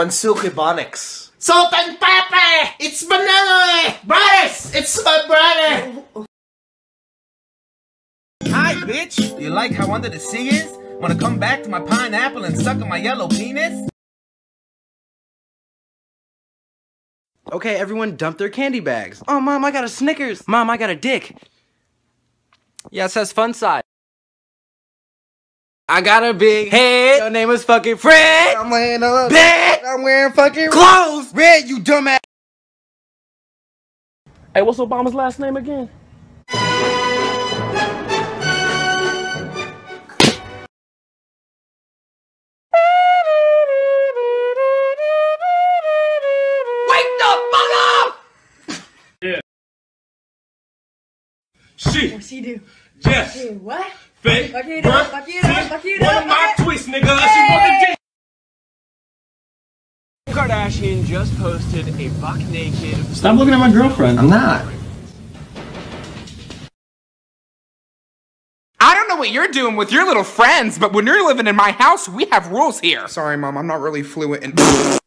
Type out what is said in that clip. Mansuki Bonics. Salt and pepper! It's banana! Brothers! It's my brother! Hi, bitch! You like how under the sea is? Wanna come back to my pineapple and suck on my yellow penis? Okay, everyone dumped their candy bags. Oh, Mom, I got a Snickers! Mom, I got a dick! Yeah, it says fun side. I got a big head. Your name is fucking Fred. I'm laying on bed. I'm wearing fucking clothes. Red, you dumbass. Hey, what's Obama's last name again? Wake the fuck up! Yeah. She. What's he do? Yes. She what? Fake, fuck it up, fuck it up, fuck it up. One of my twists, nigga. Hey. She want the Kardashian just posted a buck naked. Stop looking at my girlfriend. I'm not. I don't know what you're doing with your little friends, but when you're living in my house, we have rules here. Sorry, Mom, I'm not really fluent in